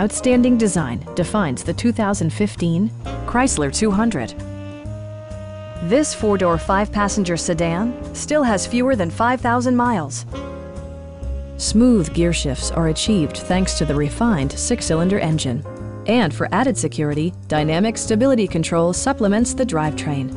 Outstanding design defines the 2015 Chrysler 200. This four-door, five-passenger sedan still has fewer than 5,000 miles. Smooth gear shifts are achieved thanks to the refined six-cylinder engine. And for added security, dynamic stability control supplements the drivetrain.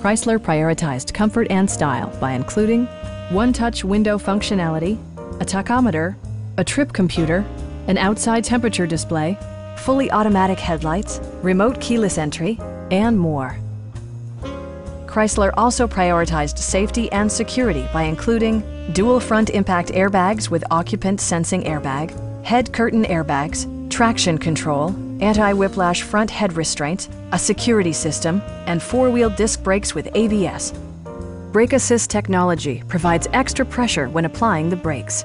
Chrysler prioritized comfort and style by including one-touch window functionality, a tachometer, a trip computer, an outside temperature display, fully automatic headlights, remote keyless entry, and more. Chrysler also prioritized safety and security by including dual front impact airbags with occupant sensing airbag, head curtain airbags, traction control, anti-whiplash front head restraints, a security system, and four-wheel disc brakes with ABS. Brake assist technology provides extra pressure when applying the brakes.